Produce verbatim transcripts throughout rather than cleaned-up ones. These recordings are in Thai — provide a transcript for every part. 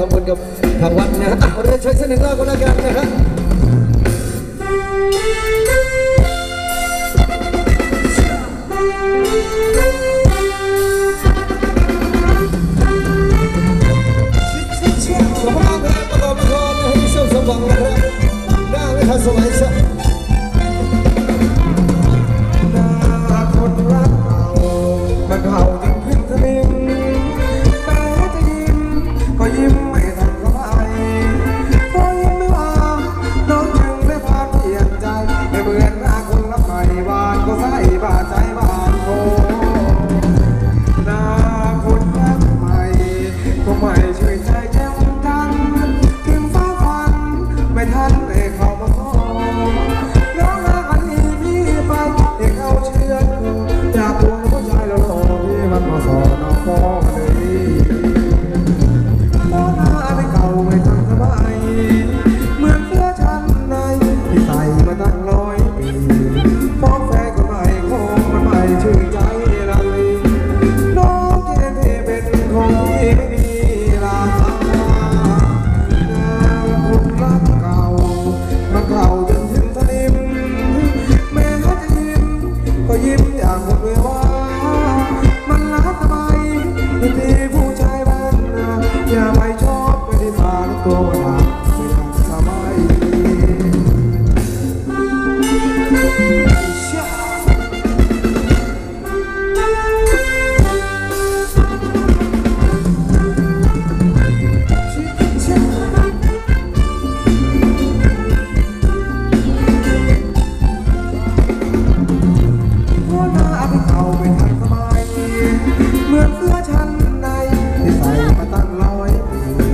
ทำบุญกับทางวัดนะฮะเราจะช่วยเสนอเราคนละกันนะฮะเมื่อเสื้อชั้นในที่ใส่มาตั้งร้อยปี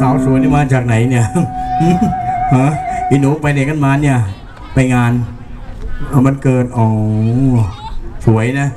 สาวสวยนี่มาจากไหนเนี่ยฮะอีหนูไปไหนกันมาเนี่ยไปงานมันเกินอ๋อสวยนะ